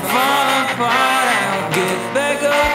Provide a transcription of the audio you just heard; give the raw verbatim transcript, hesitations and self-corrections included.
I fall apart, I'll get back up.